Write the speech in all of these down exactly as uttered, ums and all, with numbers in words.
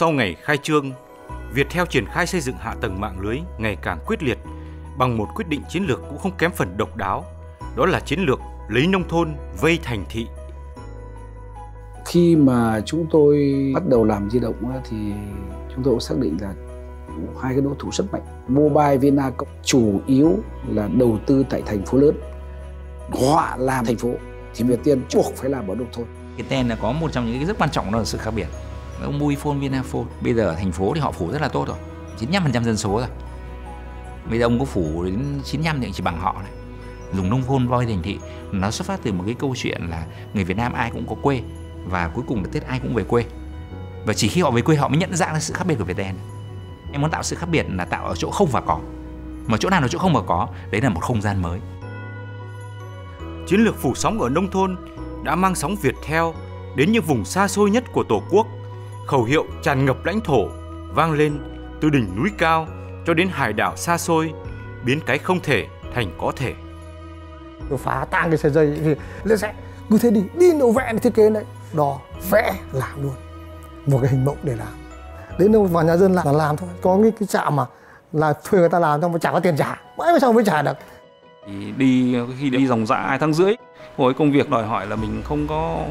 Sau ngày khai trương, Viettel triển khai xây dựng hạ tầng mạng lưới ngày càng quyết liệt bằng một quyết định chiến lược cũng không kém phần độc đáo, đó là chiến lược lấy nông thôn vây thành thị. Khi mà chúng tôi bắt đầu làm di động thì chúng tôi xác định là hai cái đối thủ rất mạnh. Mobile Vina chủ yếu là đầu tư tại thành phố lớn. Họ làm thành phố thì Viettel buộc phải làm ở nông thôn. Viettel là có một trong những cái rất quan trọng, đó là sự khác biệt. Ông MobiFone, VinaFone bây giờ ở thành phố thì họ phủ rất là tốt rồi, chín mươi lăm phần trăm dân số rồi. Bây giờ ông có phủ đến chín mươi lăm thì chỉ bằng họ này. Dùng nông thôn voi thành thị nó xuất phát từ một cái câu chuyện là người Việt Nam ai cũng có quê, và cuối cùng là Tết ai cũng về quê, và chỉ khi họ về quê họ mới nhận ra sự khác biệt của Viettel. Em muốn tạo sự khác biệt là tạo ở chỗ không và có, mà chỗ nào là chỗ không và có, đấy là một không gian mới. Chiến lược phủ sóng ở nông thôn đã mang sóng Viettel đến những vùng xa xôi nhất của Tổ quốc. Khẩu hiệu tràn ngập lãnh thổ vang lên từ đỉnh núi cao cho đến hải đảo xa xôi, biến cái không thể thành có thể. Nó phá tan cái sợi dây thì lên sẽ cứ thế đi, đi đâu vẽ thiết kế đấy, đó vẽ làm luôn một cái hình mẫu để làm. Đến đâu vào nhà dân là làm thôi, có cái cái trạm mà là thuê người ta làm thôi mà chả có tiền trả, mãi mới xong mới trả được. Đi khi đi dòng dã hai tháng rưỡi, rồi công việc đòi hỏi là mình không có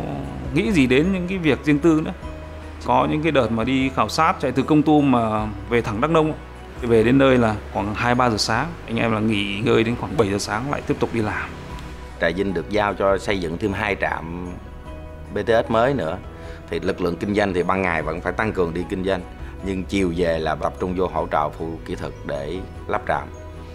nghĩ gì đến những cái việc riêng tư nữa. Có những cái đợt mà đi khảo sát chạy từ Kon Tum mà về thẳng Đắk Nông, về đến nơi là khoảng hai ba giờ sáng, anh em là nghỉ ngơi đến khoảng bảy giờ sáng lại tiếp tục đi làm. Trà Vinh được giao cho xây dựng thêm hai trạm bê tê ét mới nữa, thì lực lượng kinh doanh thì ban ngày vẫn phải tăng cường đi kinh doanh, nhưng chiều về là tập trung vô hỗ trợ phụ kỹ thuật để lắp trạm.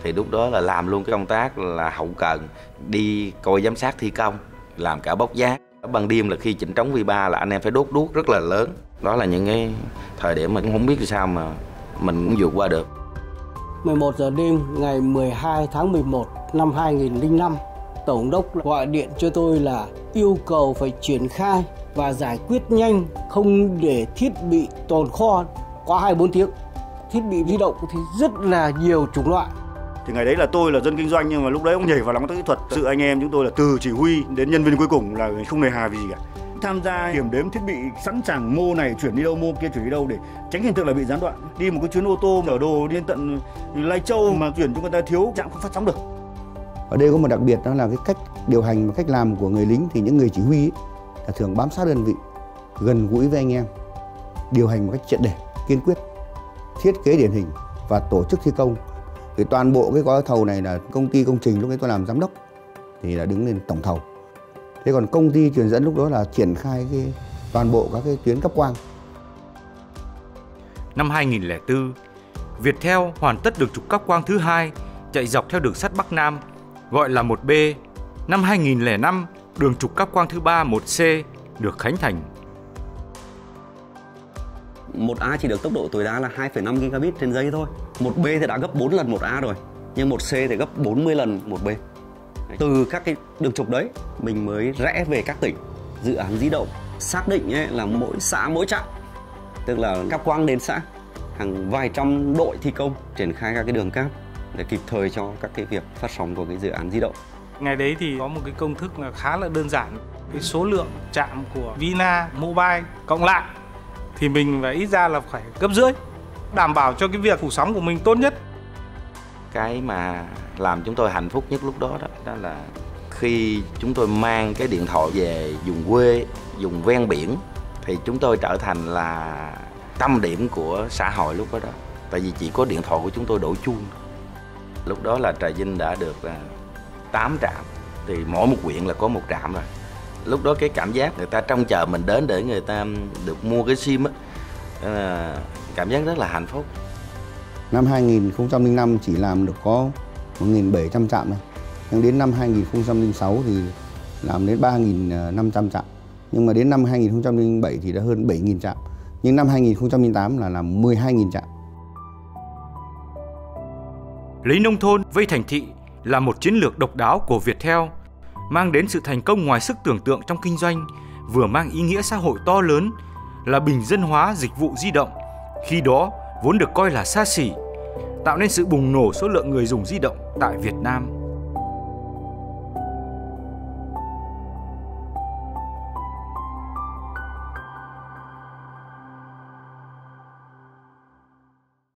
Thì lúc đó là làm luôn cái công tác là hậu cần, đi coi giám sát thi công, làm cả bốc vác. Ban đêm là khi chỉnh trống vê ba là anh em phải đốt đuốc rất là lớn. Đó là những cái thời điểm mình cũng không biết sao mà mình cũng vượt qua được. mười một giờ đêm ngày mười hai tháng mười một năm hai nghìn không trăm lẻ năm, Tổng đốc gọi điện cho tôi là yêu cầu phải triển khai và giải quyết nhanh, không để thiết bị tồn kho quá hai mươi bốn tiếng. Thiết bị di động thì rất là nhiều chủng loại. Thì ngày đấy là tôi là dân kinh doanh, nhưng mà lúc đấy cũng nhảy vào làm công tác kỹ thuật. Sự anh em chúng tôi là từ chỉ huy đến nhân viên cuối cùng là không nề hà vì gì cả. Tham gia kiểm đếm thiết bị, sẵn sàng mô này chuyển đi đâu, mô kia chuyển đi đâu để tránh hiện tượng là bị gián đoạn. Đi một cái chuyến ô tô chở đồ đi tận Lai Châu mà chuyển cho người ta thiếu trạm không phát sóng được. Ở đây có một đặc biệt, đó là cái cách điều hành và cách làm của người lính. Thì những người chỉ huy ấy, là thường bám sát đơn vị, gần gũi với anh em, điều hành một cách triệt để, kiên quyết, thiết kế điển hình và tổ chức thi công. Thì toàn bộ cái gói thầu này là công ty công trình lúc đấy tôi làm giám đốc thì đã đứng lên tổng thầu. Thế còn công ty truyền dẫn lúc đó là triển khai cái toàn bộ các cái tuyến cấp quang. Năm hai nghìn không trăm lẻ tư, Viettel hoàn tất được trục cáp quang thứ hai chạy dọc theo đường sắt Bắc Nam gọi là một B. Năm hai nghìn không trăm lẻ năm, đường trục cáp quang thứ ba một C được khánh thành. một A chỉ được tốc độ tối đa là hai phẩy năm gigabit trên giây thôi. một B thì đã gấp bốn lần một A rồi, nhưng một C thì gấp bốn mươi lần một B. Từ các cái đường trục đấy, mình mới rẽ về các tỉnh. Dự án di động xác định ấy là mỗi xã mỗi trạm, tức là cáp quang đến xã, hàng vài trăm đội thi công triển khai các cái đường cáp để kịp thời cho các cái việc phát sóng của cái dự án di động. Ngày đấy thì có một cái công thức là khá là đơn giản, cái số lượng trạm của Vina Mobile cộng lại thì mình phải ít ra là phải gấp rưỡi, đảm bảo cho cái việc phủ sóng của mình tốt nhất. Cái mà làm chúng tôi hạnh phúc nhất lúc đó đó, đó là khi chúng tôi mang cái điện thoại về vùng quê, vùng ven biển thì chúng tôi trở thành là tâm điểm của xã hội lúc đó, đó. Tại vì chỉ có điện thoại của chúng tôi đổ chuông. Lúc đó là Trà Vinh đã được tám trạm, thì mỗi một huyện là có một trạm rồi. Lúc đó cái cảm giác người ta trông chờ mình đến để người ta được mua cái sim á, cảm giác rất là hạnh phúc. Năm hai nghìn không trăm lẻ năm chỉ làm được có một nghìn bảy trăm trạm thôi. Nhưng đến năm hai nghìn không trăm lẻ sáu thì làm đến ba nghìn năm trăm trạm. Nhưng mà đến năm hai nghìn không trăm lẻ bảy thì đã hơn bảy nghìn trạm. Nhưng năm hai nghìn không trăm lẻ tám là làm mười hai nghìn trạm. Lấy nông thôn vây thành thị là một chiến lược độc đáo của Viettel, mang đến sự thành công ngoài sức tưởng tượng trong kinh doanh, vừa mang ý nghĩa xã hội to lớn là bình dân hóa dịch vụ di động, khi đó vốn được coi là xa xỉ, tạo nên sự bùng nổ số lượng người dùng di động tại Việt Nam.